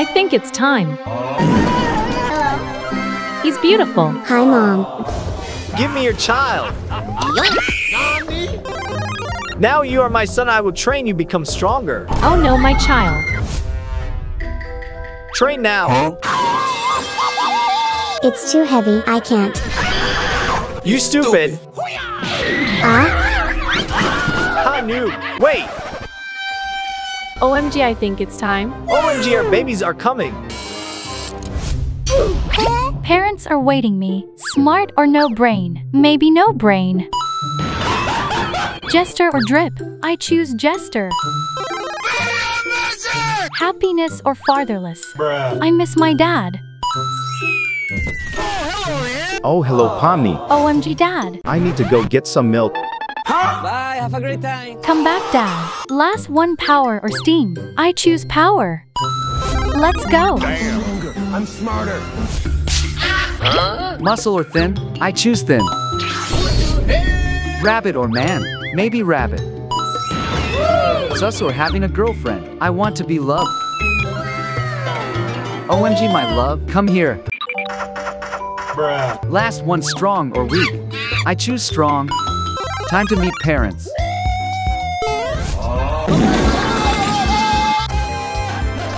I think it's time. He's beautiful. Hi, Mom. Give me your child. Now you are my son. I will train you become stronger. Oh no, my child. Train now. It's too heavy. I can't. You stupid. Hi, noob. Wait. OMG, I think it's time. OMG, our babies are coming. Parents are waiting me. Smart or no brain? Maybe no brain. Jester or drip? I choose jester. Happiness or fatherless? I miss my dad. Oh, hello, Pomni. OMG, Dad. I need to go get some milk. Bye, have a great time. Come back, Dad. Last one, power or steam. I choose power. Let's go. Damn, I'm smarter. Muscle or thin? I choose thin. Rabbit or man? Maybe rabbit. Sus or having a girlfriend? I want to be loved. OMG, my love, come here. Last one, strong or weak? I choose strong. Time to meet parents.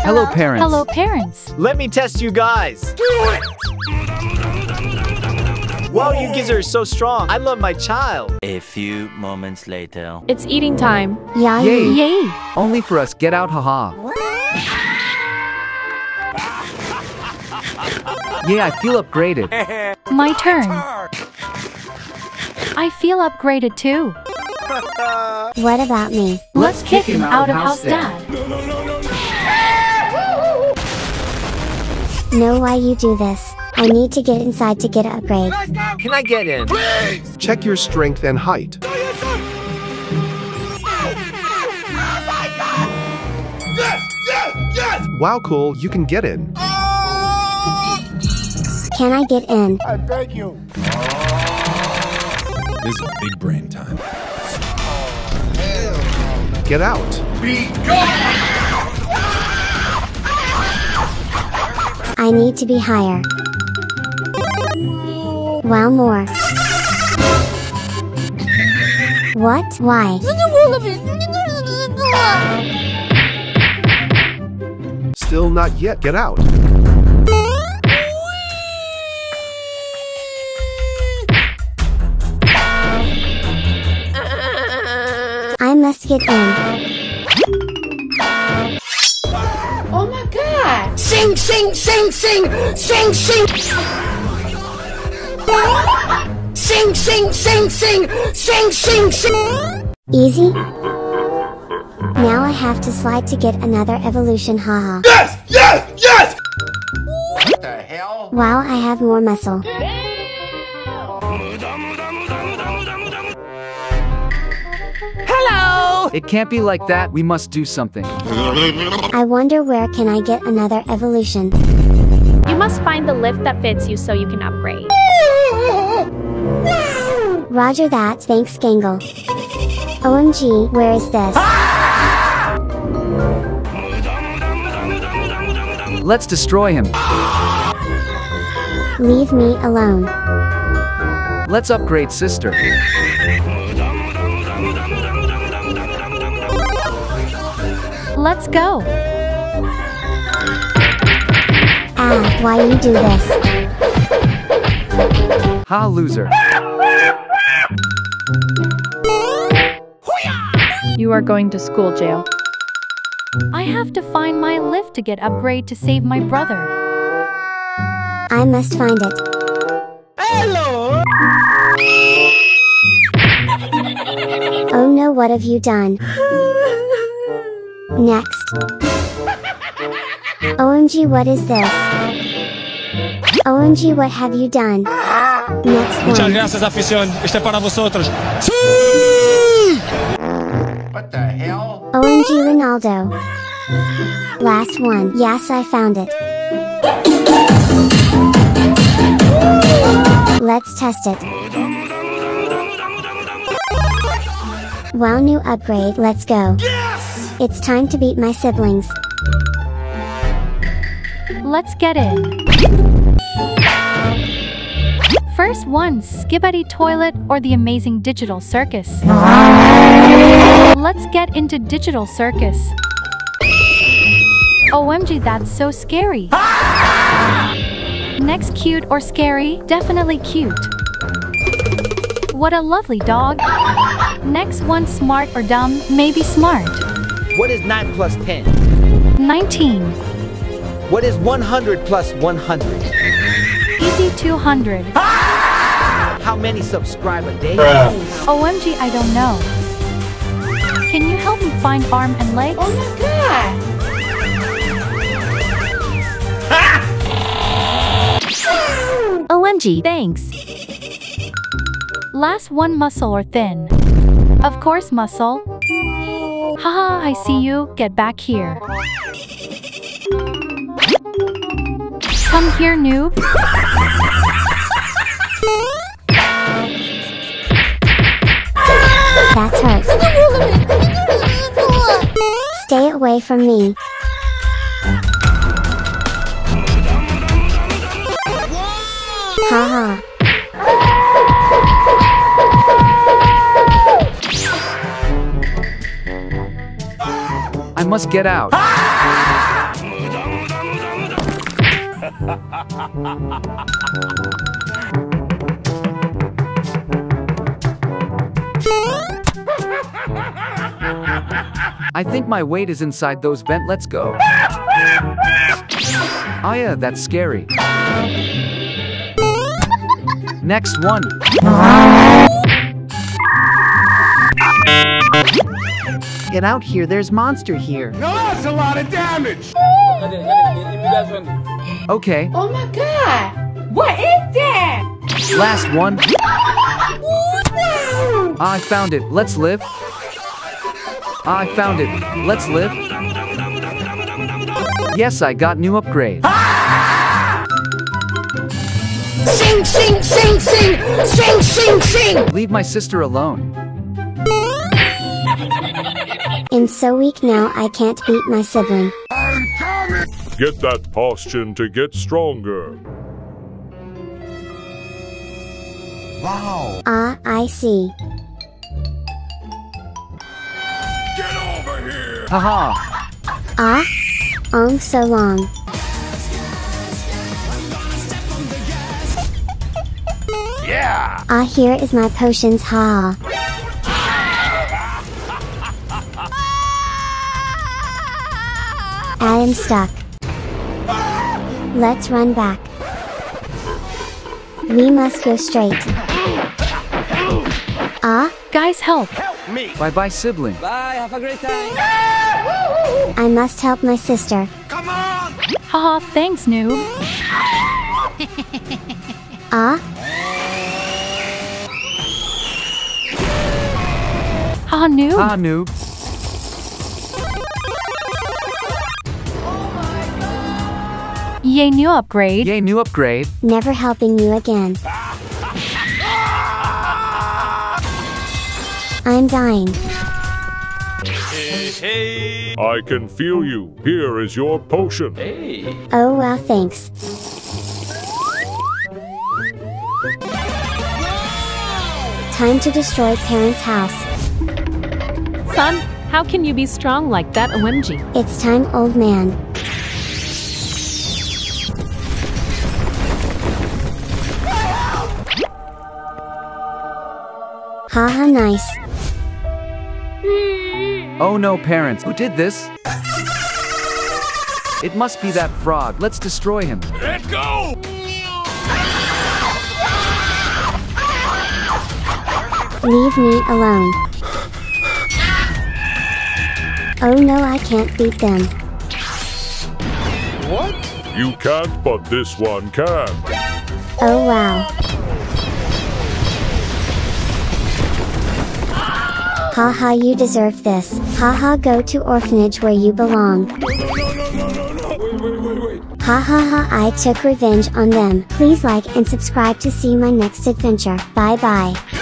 Hello, parents. Hello, parents. Let me test you guys. Do it. Wow, you kids are so strong. I love my child. A few moments later. It's eating time. Yay. Yay. Only for us. Get out, haha. Yeah, I feel upgraded. My turn. I feel upgraded too. What about me? Let's kick him out of house, Dad. Know why you do this. I need to get inside to get an upgrade. Can I get in? Please. Check your strength and height. Oh my God. Yes! Wow, cool, you can get in. Can I get in? I beg you. This is big brain time. Get out. Be gone. I need to be higher. Wow, more. What? Why? Still not yet. Get out. Must get in. Oh my God! Sing, sing, sing, sing, sing, sing, sing, sing, sing, sing, sing, sing, sing. Easy. Now I have to slide to get another evolution. Haha. Yes, yes, yes. What the hell? Wow, I have more muscle. It can't be like that. We must do something. I wonder where can I get another evolution. You must find the lift that fits you so you can upgrade. Roger that. Thanks, Gangle. OMG, where is this? Let's destroy him. Leave me alone. Let's upgrade, sister. Let's go. Ah, why you do this? Ha, loser. You are going to school jail. I have to find my lift to get upgrade to save my brother. I must find it. Hello. Oh no, what have you done? Next. OMG, what is this? OMG, what have you done? Next one. Muchas gracias, afición. Este para vosotros. What the hell? OMG, Ronaldo. Last one. Yes, I found it. Let's test it. Wow, new upgrade. Let's go. It's time to beat my siblings. Let's get in. First one, Skibbity Toilet or the Amazing Digital Circus. Let's get into Digital Circus. OMG, that's so scary. Next, cute or scary? Definitely cute. What a lovely dog. Next one, smart or dumb? Maybe smart. What is 9 plus 10? 19. What is 100 plus 100? Easy, 200. How many subscribe a day? OMG, I don't know. Can you help me find arm and legs? Oh my god! OMG, thanks. Last one, muscle or thin? Of course, muscle. Haha, I see you. Get back here. Come here, noob. That's hers. Stay away from me. Haha. I must get out. I think my weight is inside those vents. Let's go. Aya, that's scary. Next one. Get out here, there's monster here. No, that's a lot of damage. Okay. Oh my god. What is that? Last one. I found it, let's live. I found it, let's live. Yes, I got new upgrade. Sing, sing, sing, sing, sing, sing, sing. Leave my sister alone. I'm so weak now I can't beat my sibling. I'm coming. Get that posture to get stronger. Wow. Ah, I see. Get over here. Haha. Ah, on so long. Yeah. Ah, here is my potions, ha. I am stuck. Let's run back. We must go straight. Ah, guys, help! Help me! Bye, bye, sibling. Bye. Have a great time. I must help my sister. Come on! Haha, thanks, noob. Ah. Ah, noob. Ah, noob. Oh my god. Yay, new upgrade. Yay, new upgrade. Never helping you again. I'm dying. Hey, hey. I can feel you. Here is your potion. Hey. Oh, well, thanks. Wow. Time to destroy parents' house. Son, how can you be strong like that? OMG. It's time, old man. Haha, nice. Oh no, parents. Who did this? It must be that frog. Let's destroy him. Let go! Leave me alone. Oh no, I can't beat them. What? You can't, but this one can. Oh wow. Haha, ha, you deserve this. Haha, ha, go to orphanage where you belong. No. Wait. Haha, ha, ha, I took revenge on them. Please like and subscribe to see my next adventure. Bye bye.